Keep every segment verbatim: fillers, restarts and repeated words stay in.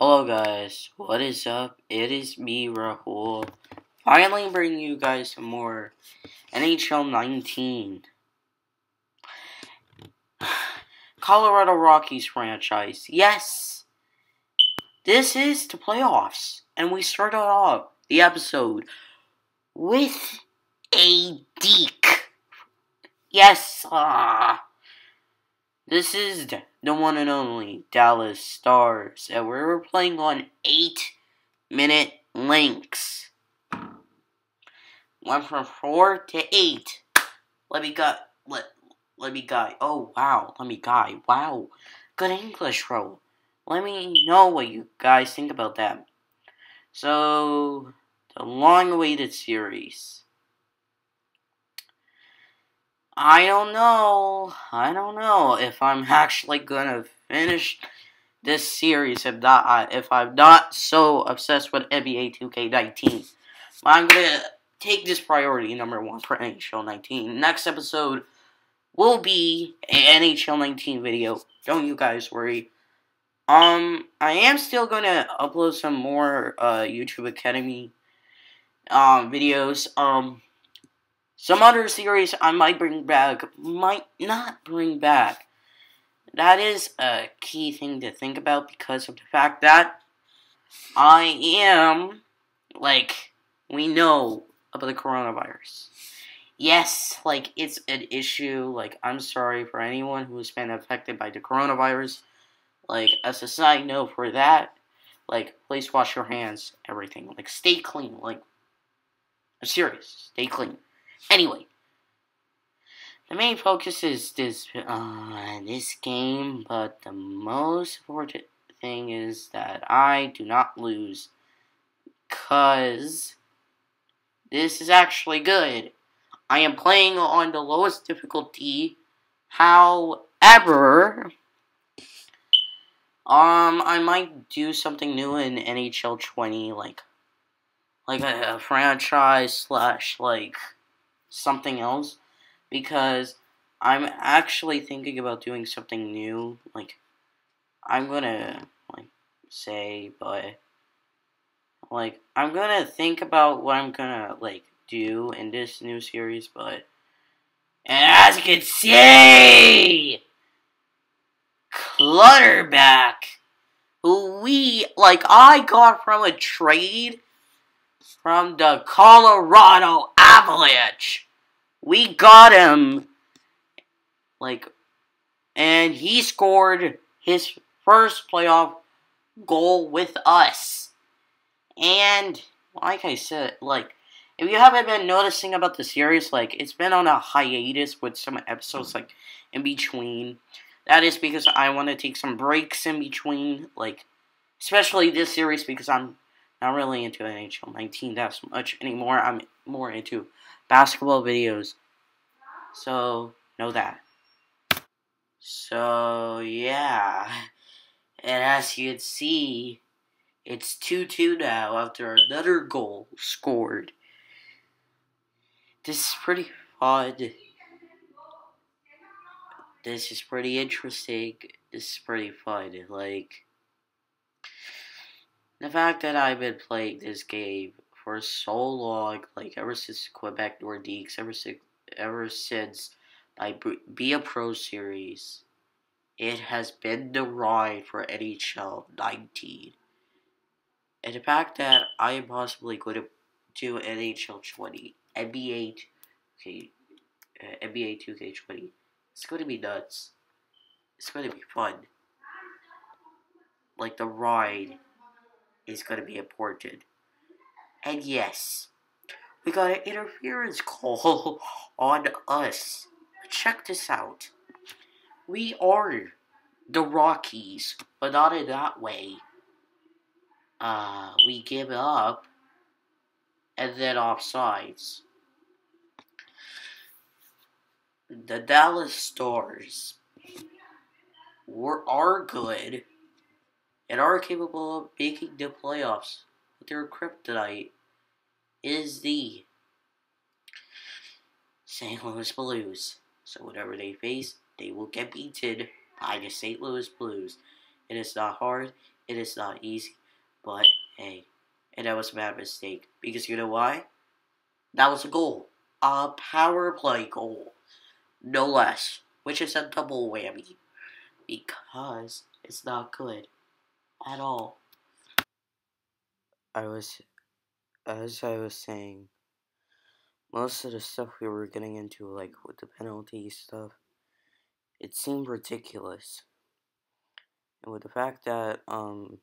Hello guys, what is up? It is me, Rahul. Finally bringing you guys some more N H L nineteen. Colorado Rockies franchise. Yes! This is the playoffs. And we started off the episode with a deke. Yes! Uh, this is... the one and only Dallas Stars, and we were playing on eight minute links. Went from four to eight. Let me guy. Let, let me guy. Oh, wow. Let me guy. Wow. Good English, roll. Let me know what you guys think about that. So, the long-awaited series. I don't know, I don't know if I'm actually gonna finish this series, if not, if I'm not so obsessed with N B A two K nineteen. But I'm gonna take this priority number one for N H L nineteen. Next episode will be an N H L nineteen video, don't you guys worry. Um, I am still gonna upload some more, uh, YouTube Academy, um, videos, um... Some other series I might bring back, might not bring back. That is a key thing to think about because of the fact that I am, like, we know about the coronavirus. Yes, like, it's an issue. Like, I'm sorry for anyone who's been affected by the coronavirus. Like, as a side note for that, like, please wash your hands, everything. Like, stay clean. Like, I'm serious. Stay clean. Anyway, the main focus is this uh, this game, but the most important thing is that I do not lose, because this is actually good. I am playing on the lowest difficulty, however, um, I might do something new in N H L twenty, like, like a, a franchise slash, like, something else, because I'm actually thinking about doing something new. Like, I'm gonna, like, say, but, like, I'm gonna think about what I'm gonna, like, do in this new series, but, and as you can see, Clutterback, who we, like, I got from a trade from the Colorado Avalanche. We got him, like, and he scored his first playoff goal with us. And, like I said, like, if you haven't been noticing about the series, like, it's been on a hiatus with some episodes, like, in between. That is because I want to take some breaks in between, like, especially this series, because I'm not really into N H L nineteen that much anymore. I'm more into basketball videos. So, know that. So, yeah. And as you can see, it's two two now after another goal scored. This is pretty odd. This is pretty interesting. This is pretty fun. Like, the fact that I've been playing this game for so long, like, ever since Quebec Nordiques, ever since, ever since my Be a Pro series, it has been the ride for N H L nineteen. And the fact that I am possibly going to do N H L twenty, N B A two K twenty, it's going to be nuts. It's going to be fun. Like, the ride is going to be important. And yes, we got an interference call on us. Check this out. We are the Rockies, but not in that way. Uh, we give up, and then offsides. The Dallas Stars were, are good, and are capable of making the playoffs. But their kryptonite is the Saint Louis Blues. So whatever they face, they will get beaten by the Saint Louis Blues. It is not hard. It is not easy, but hey, and that was a bad mistake, because you know why? That was a goal. A power play goal, no less, which is a double whammy, because it's not good at all. I was, as I was saying, most of the stuff we were getting into, like with the penalty stuff, it seemed ridiculous. And with the fact that um,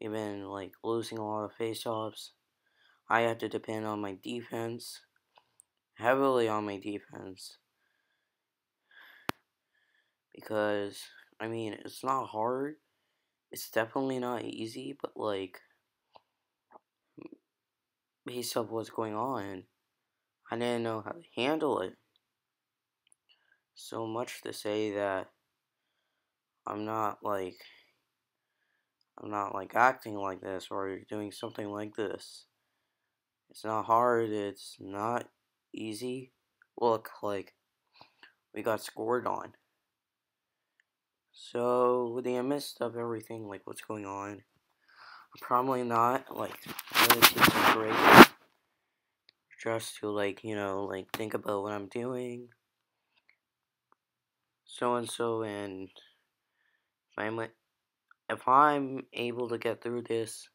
we've been like losing a lot of face-offs, I had to depend on my defense, heavily on my defense, because I mean it's not hard, it's definitely not easy, but like based off what's going on, I didn't know how to handle it. So much to say that I'm not like, I'm not like acting like this or doing something like this. It's not hard, it's not easy. Look, like, we got scored on. So, in the midst of everything, like, what's going on, I'm probably not, like, really taking a break just to, like, you know, like, think about what I'm doing. So-and-so, and if I'm, like, if I'm able to get through this,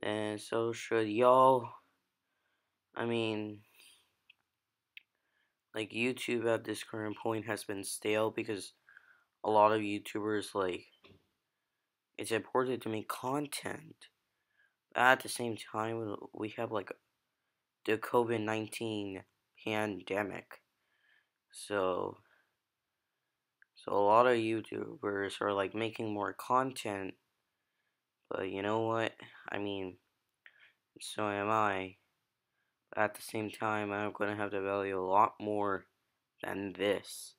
then so should y'all. I mean, like, YouTube at this current point has been stale because a lot of YouTubers, like, it's important to make content. At the same time, we have, like, the COVID nineteen pandemic. So, so a lot of YouTubers are, like, making more content. But you know what? I mean, so am I. At the same time, I'm going to have to value a lot more than this.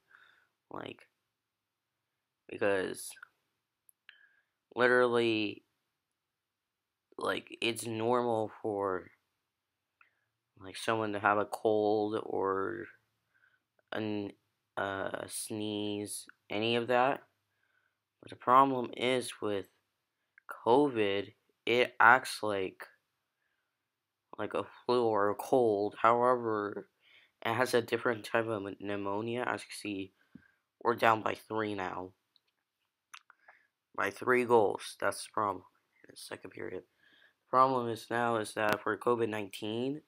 Like, because literally, like, it's normal for, like, someone to have a cold or an, uh, sneeze, any of that. But the problem is with COVID, it acts like like a flu or a cold. However, it has a different type of pneumonia. As you see, we're down by three now. By three goals. That's the problem in the second period. The problem is now is that for COVID nineteen,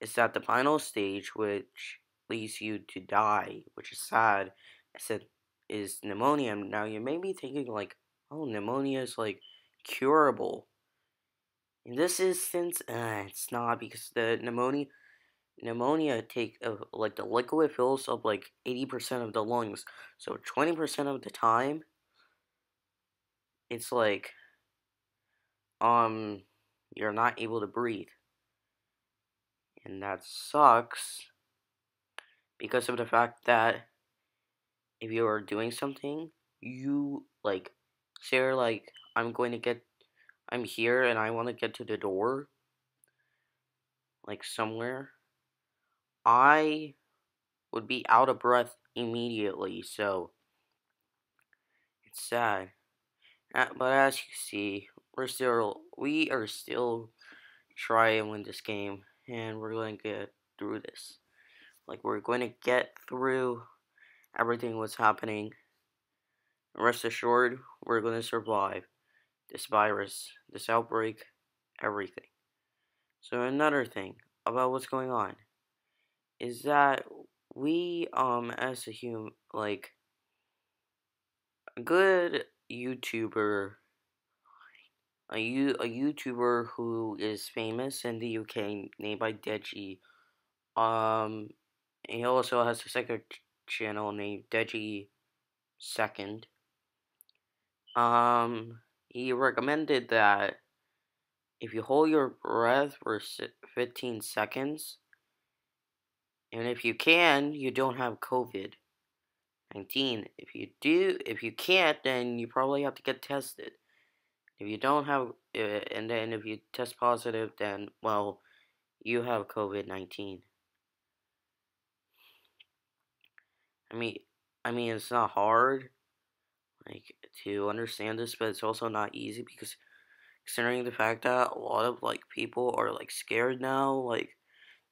it's at the final stage, which leads you to die, which is sad. I said, is pneumonia. Now, you may be thinking, like, oh, pneumonia is, like, curable. In this instance, uh, it's not, because the pneumonia, pneumonia take uh, like the liquid fills up like eighty percent of the lungs. So twenty percent of the time, it's like, um, you're not able to breathe. And that sucks because of the fact that if you are doing something, you, like, say you're like, I'm going to get, I'm here and I want to get to the door, like somewhere, I would be out of breath immediately, so it's sad. But as you see, we're still, we are still trying to win this game, and we're going to get through this. Like, we're going to get through everything what's happening. Rest assured, we're going to survive this virus, this outbreak, everything. So another thing about what's going on is that we, um, as a human, like, a good YouTuber, a, you a YouTuber who is famous in the U K, named by Deji, um, and he also has a second channel named Deji Second, um, he recommended that if you hold your breath for fifteen seconds, and if you can, you don't have COVID nineteen. If you do, if you can't, then you probably have to get tested. If you don't have, uh, and then if you test positive, then, well, you have COVID nineteen. I mean, I mean, it's not hard. Like, to understand this, but it's also not easy because considering the fact that a lot of, like, people are, like, scared now. Like,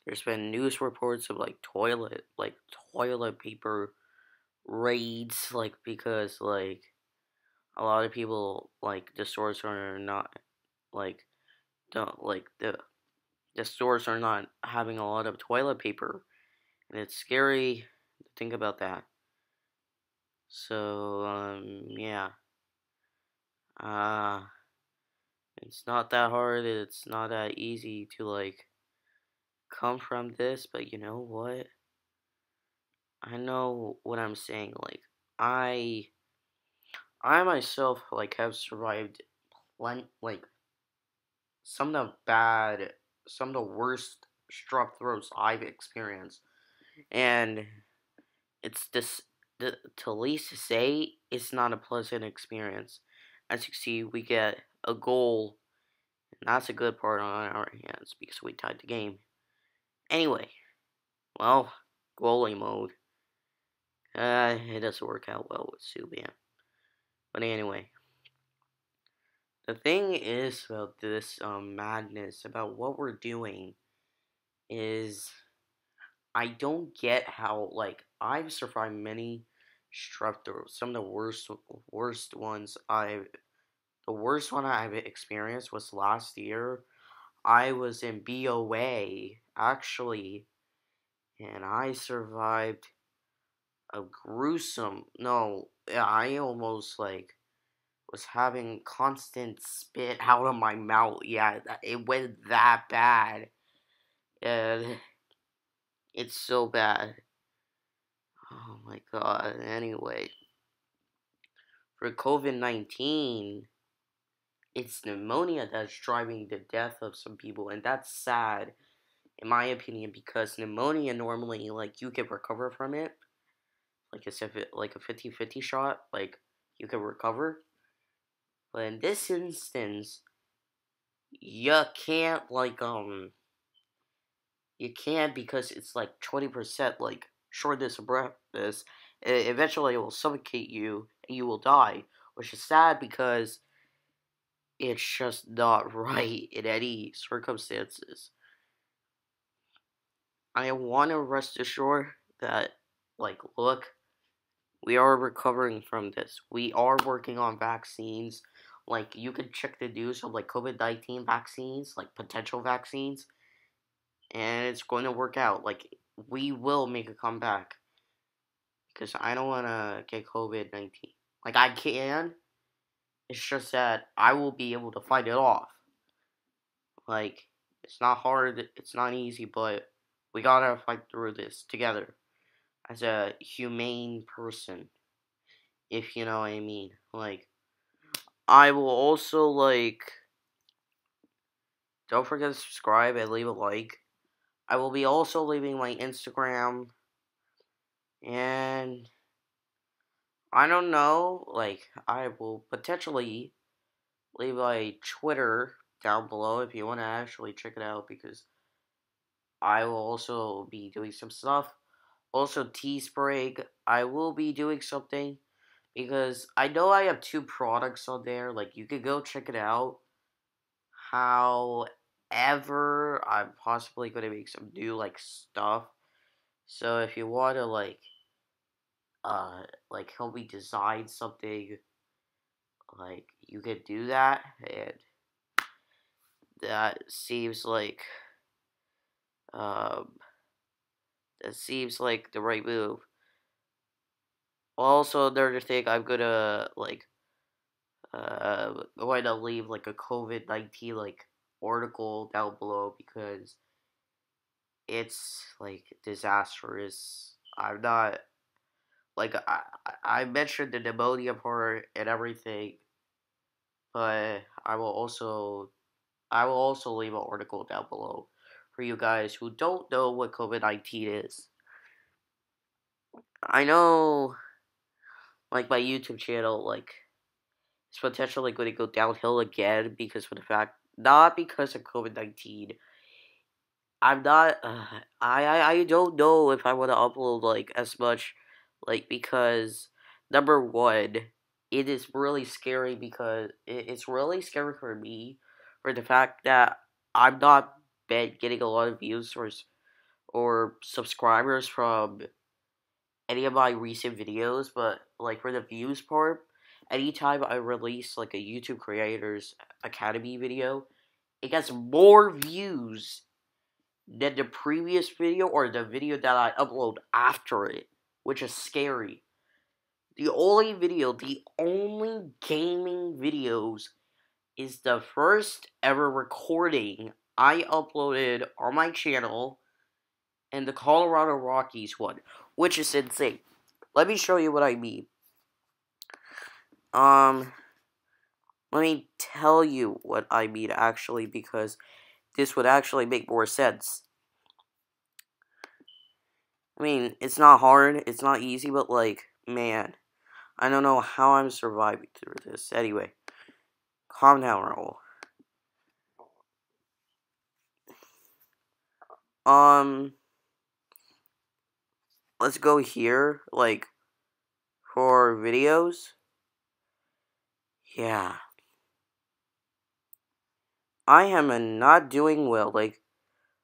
there's been news reports of, like, toilet, like, toilet paper raids, like, because, like, a lot of people, like, the stores are not, like, don't, like, the, the stores are not having a lot of toilet paper, and it's scary to think about that. So, um, yeah. Uh... It's not that hard, it's not that easy to, like, come from this, but you know what? I know what I'm saying, like, I, I myself, like, have survived plenty, like, some of the bad, some of the worst strep throats I've experienced, and it's this, the, to least to say, it's not a pleasant experience. As you see, we get a goal, and that's a good part on our hands because we tied the game. Anyway, well, goalie mode. Uh, it doesn't work out well with Subban. But anyway, the thing is about this um, madness, about what we're doing, is I don't get how, like, I've survived many strep throats, some of the worst, worst ones I've The worst one I've experienced was last year. I was in B O A, actually, and I survived a gruesome, no, I almost, like, was having constant spit out of my mouth. Yeah, it went that bad. And it's so bad. Oh, my God. Anyway, for COVID nineteen... it's pneumonia that's driving the death of some people, and that's sad, in my opinion, because pneumonia normally, like, you can recover from it, like it's if it, like a fifty fifty shot, like, you can recover, but in this instance, you can't, like, um, you can't because it's, like, twenty percent, like, shortness of breath, this, eventually it will suffocate you, and you will die, which is sad because it's just not right in any circumstances. I want to rest assured that, like, look, we are recovering from this. We are working on vaccines. Like, you can check the news of, like, COVID nineteen vaccines, like, potential vaccines. And it's going to work out. Like, we will make a comeback. Because I don't want to get COVID nineteen. Like, I can. It's just that I will be able to fight it off. Like, it's not hard, it's not easy, but we gotta fight through this together. As a humane person. If you know what I mean. Like, I will also, like, don't forget to subscribe and leave a like. I will be also leaving my Instagram. And I don't know, like, I will potentially leave my Twitter down below if you want to actually check it out, because I will also be doing some stuff. Also, Teespring, I will be doing something, because I know I have two products on there, like, you could go check it out. However, I'm possibly going to make some new, like, stuff, so if you want to, like, Uh, like, help me design something, like, you could do that, and that seems like, um, that seems like the right move. Also, another thing, I'm gonna, like, uh, I'm going to leave, like, a COVID nineteen, like, article down below, because it's, like, disastrous. I'm not... Like, I, I mentioned the pneumonia part and everything, but I will also, I will also leave an article down below for you guys who don't know what COVID nineteen is. I know, like, my YouTube channel, like, it's potentially going to go downhill again because of the fact, not because of COVID nineteen. I'm not, uh, I, I, I don't know if I want to upload, like, as much. Like, because, number one, it is really scary because it, it's really scary for me for the fact that I'm not getting a lot of views or, or subscribers from any of my recent videos, but like for the views part, anytime I release like a YouTube Creators Academy video, it gets more views than the previous video or the video that I upload after it, which is scary. The only video, the only gaming videos is the first ever recording I uploaded on my channel and the Colorado Rockies one, which is insane. Let me show you what I mean. Um, let me tell you what I mean actually, because this would actually make more sense. I mean, it's not hard, it's not easy, but like, man, I don't know how I'm surviving through this. Anyway, calm down, Rahul. Um, let's go here, like, for videos. Yeah. I am not doing well. Like,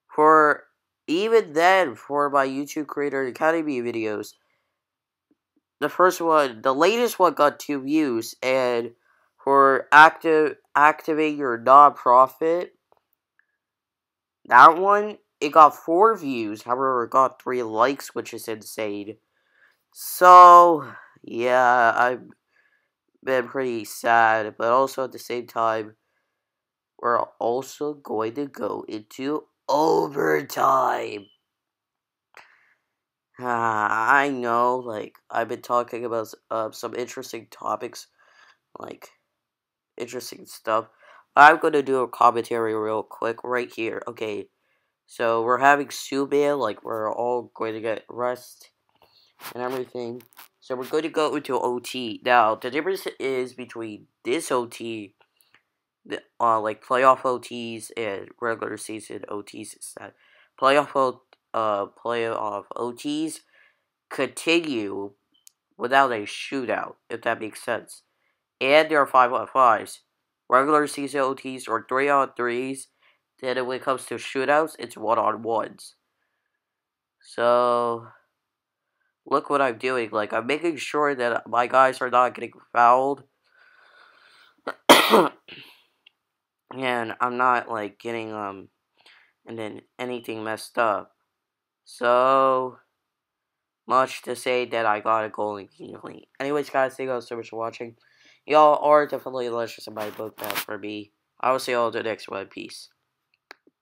for even then, for my YouTube Creator Academy videos, the first one, the latest one got two views, and for active activate your nonprofit, that one, it got four views. However, it got three likes, which is insane. So, yeah, I've been pretty sad, but also at the same time, we're also going to go into overtime. Ah, I know, like, I've been talking about uh, some interesting topics, like, interesting stuff. I'm going to do a commentary real quick right here. Okay, so we're having soup in, like, we're all going to get rest and everything. So we're going to go into O T. Now, the difference is between this O T, Uh, like playoff O Ts and regular season O Ts is that playoff o uh playoff O Ts continue without a shootout, if that makes sense. And there are five on fives. Regular season O Ts are three on threes. Then when it comes to shootouts, it's one on ones. So look what I'm doing. Like, I'm making sure that my guys are not getting fouled. And I'm not, like, getting, um, and then anything messed up. So much to say that I got a goal immediately. Anyways, guys, thank you all so much for watching. Y'all are definitely delicious in my book bag for me. I will see y'all in the next one. Peace.